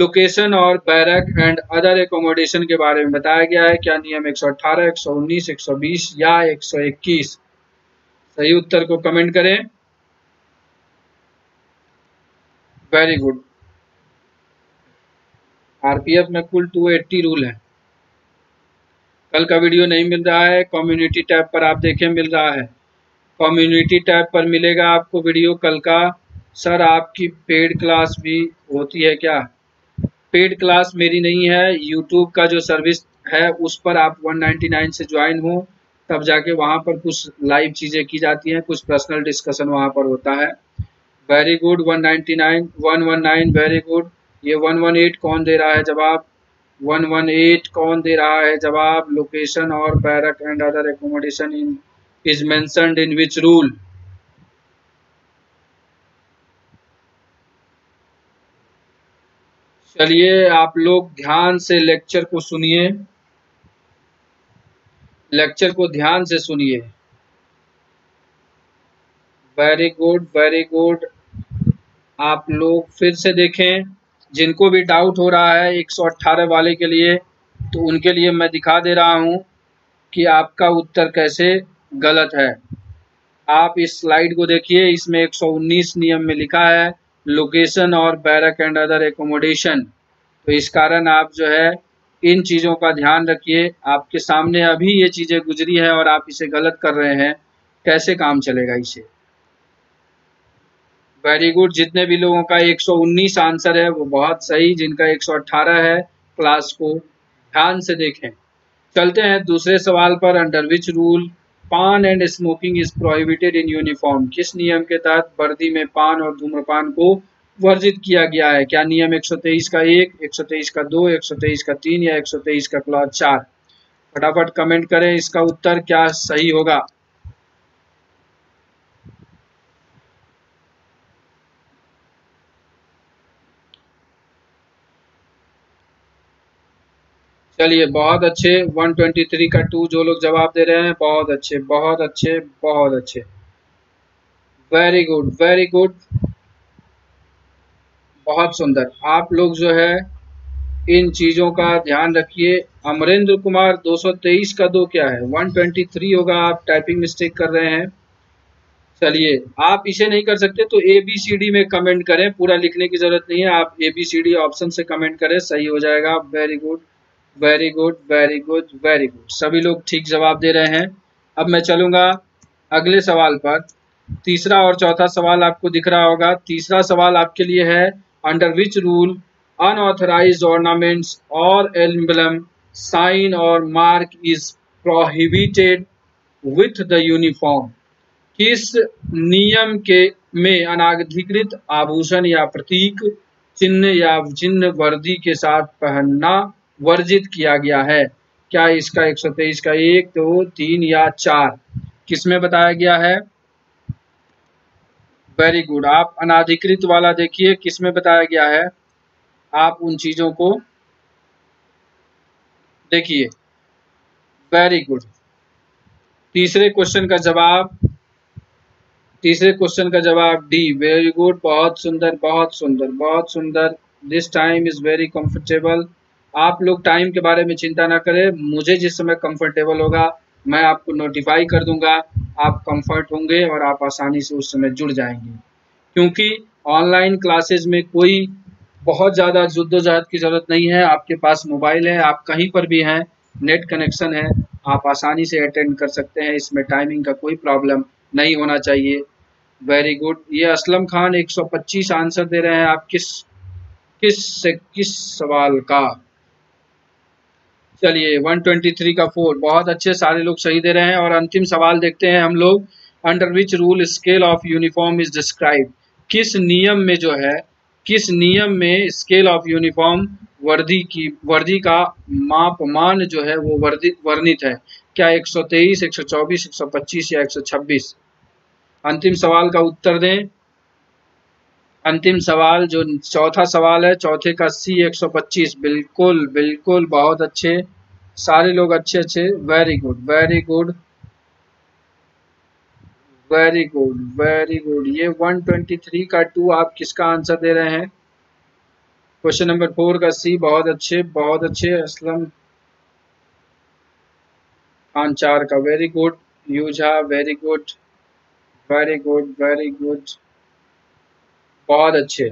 लोकेशन और बैरक एंड अदर एकोमोडेशन के बारे में बताया गया है? क्या नियम 118, 119, 120 या 121? सही उत्तर को कमेंट करें। Very good. आरपीएफ में कुल 280 रूल हैं। कल का वीडियो नहीं मिल रहा है, कम्युनिटी टैब पर आप देखें, मिल रहा है, कम्युनिटी टैब पर मिलेगा आपको वीडियो कल का। सर आपकी पेड क्लास भी होती है क्या? पेड क्लास मेरी नहीं है, यूट्यूब का जो सर्विस है उस पर आप 199 से ज्वाइन हो, तब जाके वहाँ पर कुछ लाइव चीज़ें की जाती हैं, कुछ पर्सनल डिस्कशन वहाँ पर होता है। Very good. 119 very good. ये 118 कौन दे रहा है जवाब? 118 कौन दे रहा है जवाब? लोकेशन और barrack and other accommodation in is mentioned in which rule? चलिए आप लोग ध्यान से लेक्चर को सुनिए, लेक्चर को ध्यान से सुनिए। Very good, very good. आप लोग फिर से देखें, जिनको भी डाउट हो रहा है 118 वाले के लिए, तो उनके लिए मैं दिखा दे रहा हूं कि आपका उत्तर कैसे गलत है। आप इस स्लाइड को देखिए, इसमें 119 नियम में लिखा है लोकेशन और बैरक एंड अदर एकोमोडेशन। तो इस कारण आप जो है इन चीज़ों का ध्यान रखिए। आपके सामने अभी ये चीज़ें गुजरी है और आप इसे गलत कर रहे हैं, कैसे काम चलेगा इसे। वेरी गुड, जितने भी लोगों का 119 आंसर है वो बहुत सही, जिनका 118 है क्लास को ध्यान से देखें। चलते हैं दूसरे सवाल पर। Under which rule paan and smoking is prohibited in uniform. किस नियम के तहत वर्दी में पान और धूम्रपान को वर्जित किया गया है। क्या नियम 123 का 1, 123 का 2, 123 का 3 या 123 का क्लॉज 4। फटाफट कमेंट करें इसका उत्तर क्या सही होगा। चलिए बहुत अच्छे, 123 का 2 जो लोग जवाब दे रहे हैं बहुत अच्छे बहुत अच्छे बहुत अच्छे। वेरी गुड वेरी गुड, बहुत सुंदर। आप लोग जो है इन चीज़ों का ध्यान रखिए। अमरेंद्र कुमार 223 का 2 क्या है, 123 होगा। आप टाइपिंग मिस्टेक कर रहे हैं। चलिए आप इसे नहीं कर सकते तो ABCD में कमेंट करें, पूरा लिखने की ज़रूरत नहीं है। आप ABCD ऑप्शन से कमेंट करें, सही हो जाएगा। Very good very good very good very good, सभी लोग ठीक जवाब दे रहे हैं। अब मैं चलूँगा अगले सवाल पर। तीसरा और चौथा सवाल आपको दिख रहा होगा। तीसरा सवाल आपके लिए है under which rule unauthorised ornaments और एम्बलम साइन और mark is prohibited with the uniform. किस नियम के में अनाधिकृत आभूषण या प्रतीक चिन्ह या चिन्ह वर्दी के साथ पहनना वर्जित किया गया है। क्या इसका 123 का 1, 2, 3 या 4 किसमें बताया गया है। वेरी गुड, आप अनाधिकृत वाला देखिए किसमें बताया गया है। आप उन चीजों को देखिए। वेरी गुड, तीसरे क्वेश्चन का जवाब, तीसरे क्वेश्चन का जवाब डी। वेरी गुड, बहुत सुंदर बहुत सुंदर बहुत सुंदर। This time is very comfortable. आप लोग टाइम के बारे में चिंता ना करें, मुझे जिस समय कंफर्टेबल होगा मैं आपको नोटिफाई कर दूंगा। आप कंफर्ट होंगे और आप आसानी से उस समय जुड़ जाएंगे, क्योंकि ऑनलाइन क्लासेस में कोई बहुत ज़्यादा जुद्दोजहद की ज़रूरत नहीं है। आपके पास मोबाइल है, आप कहीं पर भी हैं, नेट कनेक्शन है, आप आसानी से अटेंड कर सकते हैं। इसमें टाइमिंग का कोई प्रॉब्लम नहीं होना चाहिए। वेरी गुड, ये असलम खान 125 आंसर दे रहे हैं। आप किस सवाल का। चलिए 123 का 4, बहुत अच्छे, सारे लोग सही दे रहे हैं। और अंतिम सवाल देखते हैं हम लोग। Under which rule scale of uniform is describe. किस नियम में जो है, किस नियम में स्केल ऑफ यूनिफॉर्म वर्दी का मापमान जो है वो वर्णित है। क्या 123, 124, 125 या 126। अंतिम सवाल का उत्तर दें। अंतिम सवाल जो चौथा सवाल है, चौथे का सी 125। बिल्कुल बिल्कुल, बहुत अच्छे, सारे लोग अच्छे अच्छे। Very good very good very good very good. ये 123 का 2 आप किसका आंसर दे रहे हैं। क्वेश्चन नंबर 4 का सी, बहुत अच्छे बहुत अच्छे। असलम खान 4 का, वेरी गुड। यूझा, very good very good very good, बहुत अच्छे।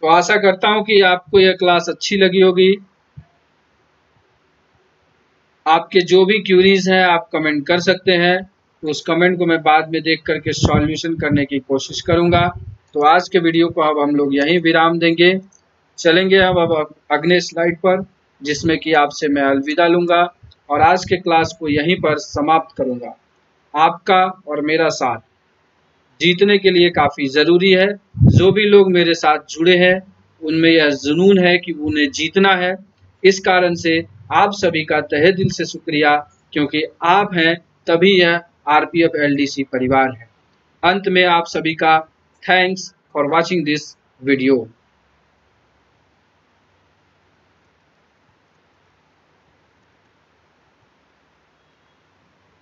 तो आशा करता हूं कि आपको यह क्लास अच्छी लगी होगी। आपके जो भी क्यूरीज हैं आप कमेंट कर सकते हैं, उस कमेंट को मैं बाद में देख करके सॉल्यूशन करने की कोशिश करूंगा। तो आज के वीडियो को अब हम लोग यहीं विराम देंगे। चलेंगे अब अगले स्लाइड पर, जिसमें कि आपसे मैं अलविदा लूँगा और आज के क्लास को यहीं पर समाप्त करूँगा। आपका और मेरा साथ जीतने के लिए काफ़ी ज़रूरी है। जो भी लोग मेरे साथ जुड़े हैं उनमें यह जुनून है कि उन्हें जीतना है। इस कारण से आप सभी का तहे दिल से शुक्रिया, क्योंकि आप हैं तभी यह RPF LDC परिवार है। अंत में आप सभी का thanks for watching this video.